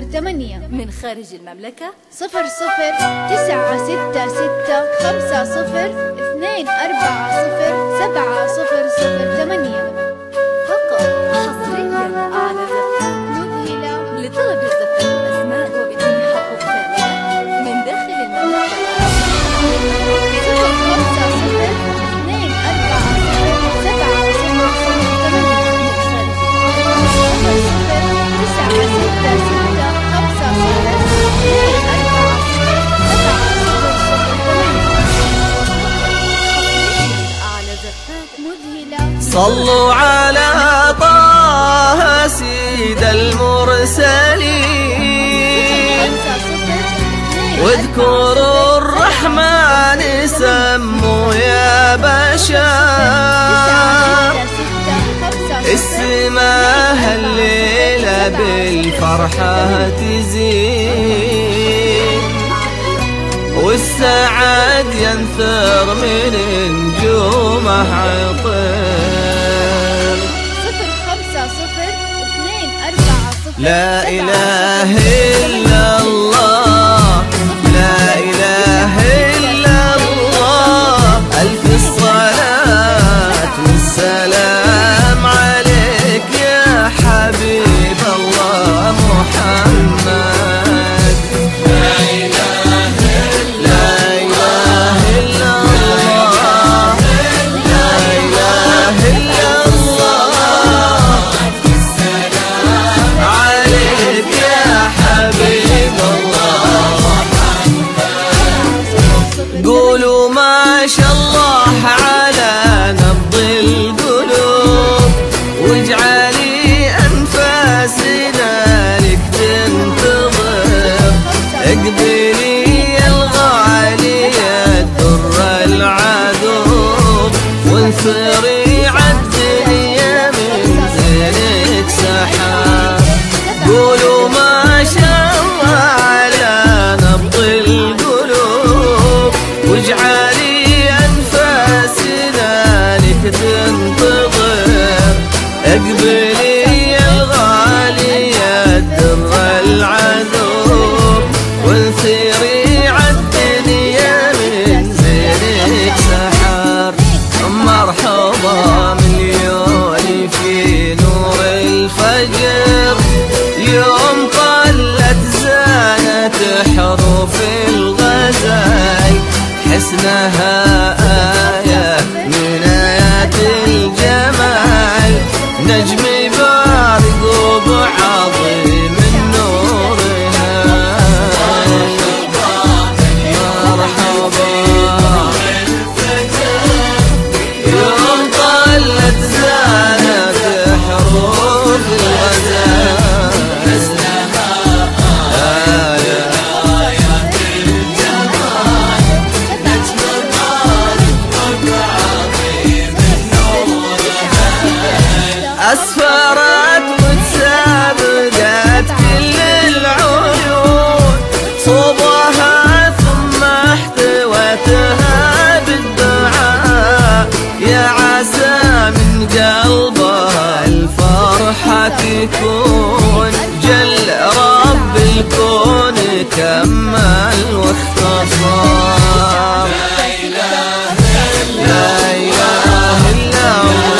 08 من خارج المملكة 00 966 50 240 700 فقط حصريا على زفة مذهلة لطلب الزفة الأسماء وبتنحق الثانية من داخل المملكة. صلوا على طه سيد المرسلين واذكروا الرحمن سموا يا بشر السماء هالليلة بالفرحة تزيد والسعد ينثر من نجومه عطر. 0502 400. لا إله إلا الله، لا إله إلا الله، ألف الصلاة والسلام عليك يا حبيب الله محمد. قولوا ما شاء الله على نبض القلوب واجعلي أنفاسنا لك تنتظر اقبلي الغالية در العذوب وانثري عالدنيا من زينك سحاب. قولوا ما شاء الله على نبض القلوب واجعلي أنفاسنا لك تنتظر اقبلي الغالية در العذوب وانثري عالدنيا من زينك سحر. مرحبا مليوني في نور الفجر يوم طلت زانت حروف الغزل حسنها آية من آيات الجمال نجم بارق وبعظيم نورها. مرحبا يوم طلت زانت حروف الغزال أسفرت وتسابقت كل العيون صوبها ثم احتوتها بالدعاء يا عسى من قلبها الفرحة تكون جل رب الكون كمل واختصار. لا إله إلا الله.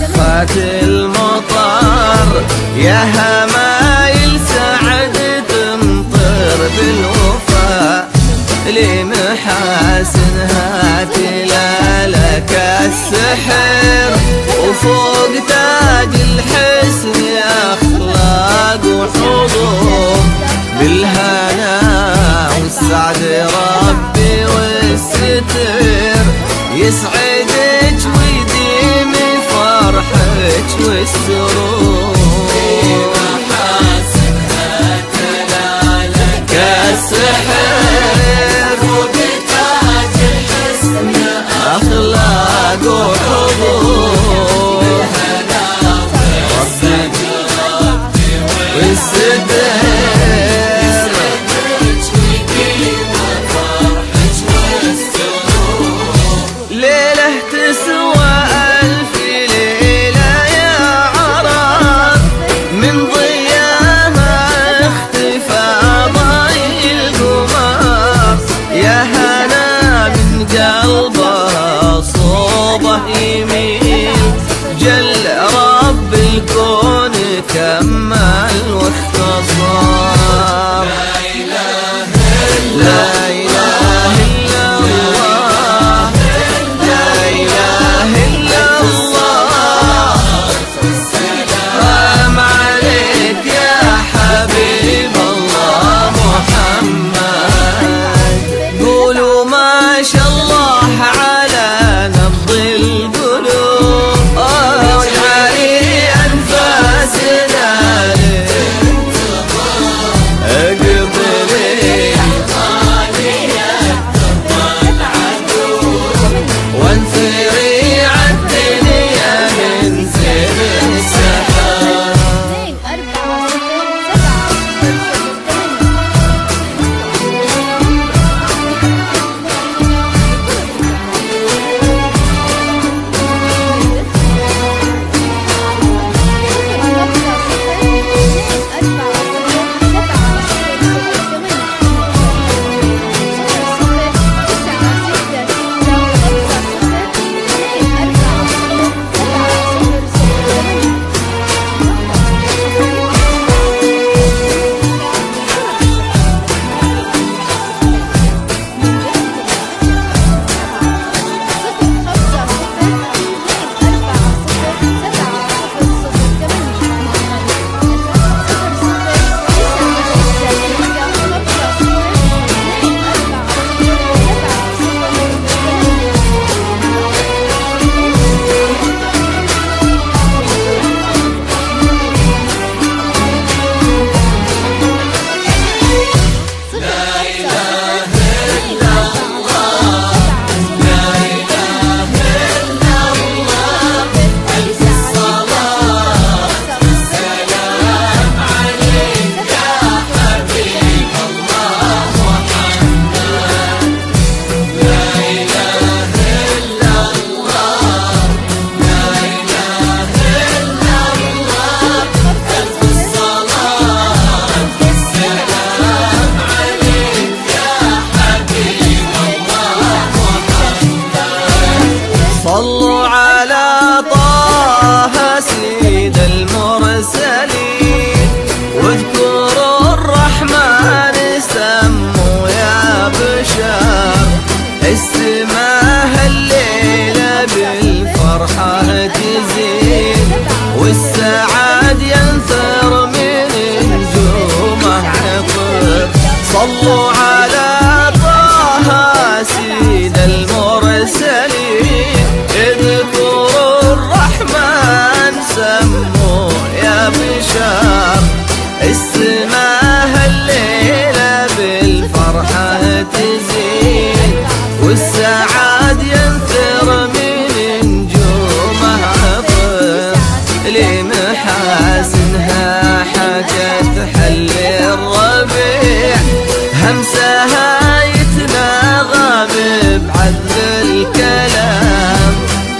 شقت المطر يا همايل سعد تمطر بالوفا لمحاسنها تلالك السحر وفوق تاج الحسن أخلاق وحضور بالهنا والسعد ربي والستر يسعدك ويديم فرحك والسرور بمحاسنها تلالك السحر وبتاج الحسن أخلاق وحضور بالهنا والسعد ربي والستر جل رب الكون كمل واختصار لا إله إلا الله لا إله إلا الله سلام عليك يا حبيب الله محمد قولوا ما شاء الله على نبض صلوا على طه سيد المرسلين واذكروا الرحمن سموا يا بشر السماء هالليلة بالفرحة تزين والسعد ينثر من نجومه عطر صلوا على طه سيد المرسلين اذكروا الرحمن سموه يا بشار السماء هالليلة بالفرحة تزين والسعاد ينثر من نجومه عطر لمحاسنها حكت حل الربيع همسها يتناغم بعذب الكلام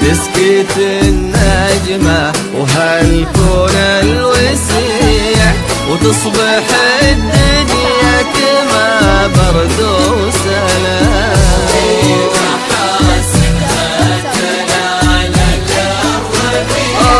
تسكت النجمة وهالكون الوسيع وتصبح الدنيا كما برد وسلام بمحاسنها تنالك الربيع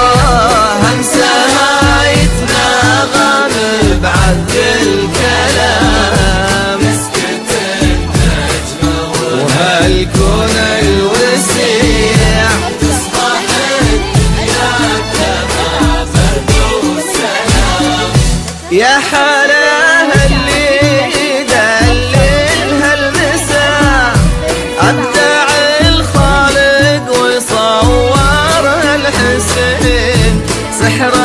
يا حلاها اللي دللها المساء، أبدع الخالق ويصورها الحسين، سحر